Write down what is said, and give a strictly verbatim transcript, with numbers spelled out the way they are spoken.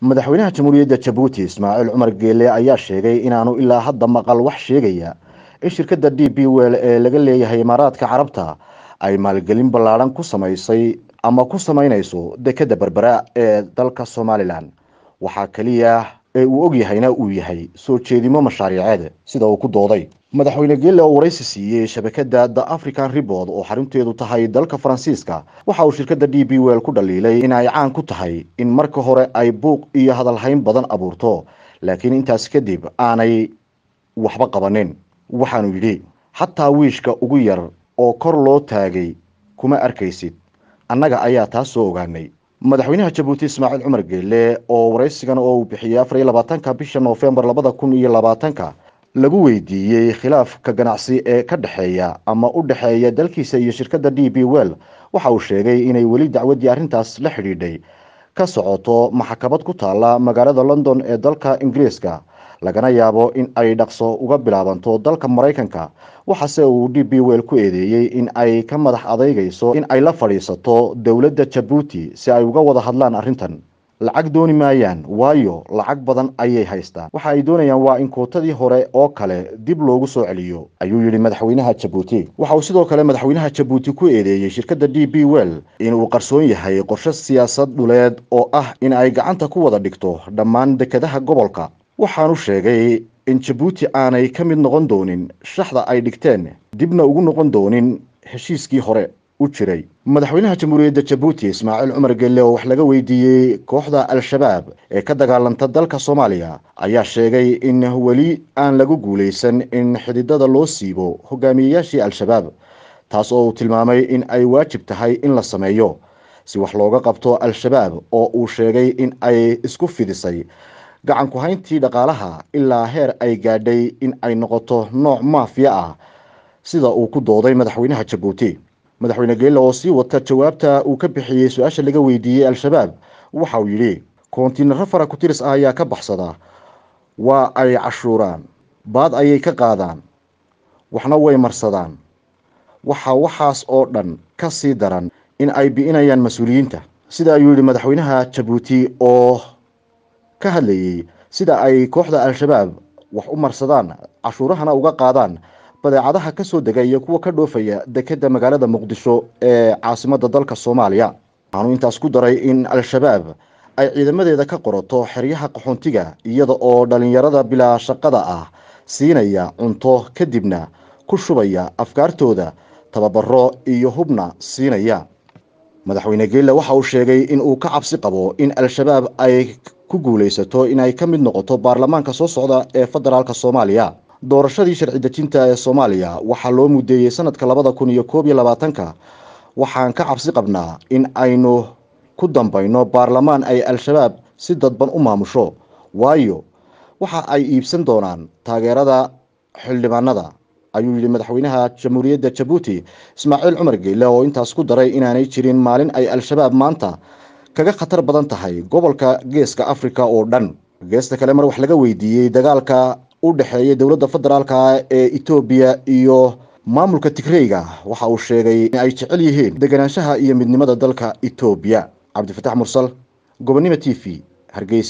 madaxweynaha jamhuuriyadda Jabuuti Ismail Omar Guelleh ayaa sheegay inaanu ilaa hadda maqal wax sheegaya in shirkadda D B W L ee laga leeyahay Imaaraadka Carabta ay maalgelin ballaaran ku samaysay ama ku samaynayso dekadda Berbera ee dalka Soomaaliland. Waxa kaliya ee uu ogyahayna uu yahay soo jeedimo mashaariicada sida uu ku dooday. Madaxweyne Guelleh oo waraysi siiyay shabakadda The African Report oo xarunteedu tahay dalka Francisca waxa uu shirkadda D B W L ku dhaliilay in ay caan ku tahay in marka hore ay buuq iyo hadal hayn badan abuurto laakiin intaas kadib aanay waxba qabanin. Waxaanu yiri hatta wiishka ugu yar oo kor loo taagay kuma arkaysid annaga ayaa taas soo ogaanay. Madaxweynaha Jabuuti Ismail Omar Guelleh oo waraysigan oo uu bixiyay afar iyo labaatanka bisha November laba kun iyo labaatanka lagu weydiiyay khilaafka ganacsi ee ka dhaxeeya ama u dhaxeeya dalkiisa iyo shirkadda D B W L waxa uu sheegay inay wali dacwadii arrintaas la xiriiday ka socoto maxkamad ku taala magaalada London ee dalka Ingiriiska lagana yaabo in ay dhaqso uga bilaabanto dalka Mareykanka. Waxaase uu D B W L ku eedeeyay in ay ka madax adeegayso in ay la fadhiisato dawladda Jabuuti si ay uga wada hadlaan arrintan. Lacag dooni maayaan waayo lacag badan ayay haystaan. Waxa ay doonayaan waa in kootadii hore oo kale dib loogu soo celiyo, ayuu yiri madaxweynaha Jabuuti. Waxa uu sidoo kale madaxweynaha Jabuuti ku eedeeyay shirkadda D B W L in uu qarsoon yahay qorshe siyaasad dhuleed oo ah in ay gacanta ku wada dhigto dhammaan dekadaha gobolka. Waxaanu sheegay in Jabuuti aanay ka mid noqon doonin shaxda ay dhigteen dibna ugu noqon doonin heshiiskii hore u jiray. Madaxweynaha Jamhuuriyadda Jabuuti Ismail Omar Guelleh oo wax laga weydiiyay kooxda Al Shabaab ee ka dagaalanta dalka Soomaaliya ayaa sheegay in wali aan lagu guuleysan in xididada loo siibo hogaamiyayaashii Al Shabaab, taas oo tilmaamay in ay waajib tahay in la sameeyo si wax looga qabto Al Shabaab oo uu sheegay in ay isku fidisay gacan ku hayntii dhaqaalaha ilaa heer ay gaadhay in ay noqoto nooc maafiya ah sida uu ku dooday madaxweynaha Jabuuti. Madaxweyne Guelleh oo sii wata jawaabta uu ka bixiyay su'aasha laga weydiiyay Al Shabaab waxa uu yiri koontiinar fara ku tiris ah ayaa ka baxsada, waa ay cashuuraan, baad ayay ka qaadaan, waxna way marsadaan. Waxa waxaas oo dhan ka sii daran in ay bi'inayaan mas'uuliyiinta, sida ayuu yiri madaxweynaha Jabuuti oo ka hadlayay sida ay kooxda Al Shabaab wax u marsadaan cashuurahana uga qaadaan badeecadaha ka soo degaya kuwa ka dhoofaya dekadda magaalada Muqdisho ee caasimadda dalka Soomaaliya. Aanu intaas ku daray in Al Shabaab ay ciidamadeeda ka qorato xeryaha qaxoontiga iyada oo dhalinyarada bilaa shaqada ah siinaya cunto kadibna ku shubaya afkaartooda tababaro iyo hubna siinaya. Madaxweyne Guelleh waxa uu sheegay in uu ka cabsi qabo in Al Shabaab ay ku guuleysato in ay ka mid noqoto baarlamaanka soo socda ee federaalka Soomaaliya. Doorashadii sharci dejinta ee Soomaaliya waxa loo mudeeyay sanadka laba kun iyo koob iyo labaatanka. Waxaan ka cabsi qabnaa in aynu ku dambayno baarlamaan ay Al Shabaab si dadban u maamusho, waayo waxa ay iibsan doonaan taageerada xildhibaanada, ayuu yiri madaxweynaha Jamhuuriyadda Jabuuti Ismail Omar Guelleh oo intaas ku daray inaanay jirin maalin ay Al Shabaab maanta kaga khatar badan tahay gobolka Geeska Afrika oo dhan. Geesta kale mar wax laga weydiiyay dagaalka u dhaxeeya dawladda federaalka ee Ethiopia iyo maamulka Tigrayga waxa uu sheegay in ay jecel yihiin deganaanshaha iyo midnimada dalka Ethiopia. Cabdi Fattax Mursal, Gobonimo T V, Hargeysa.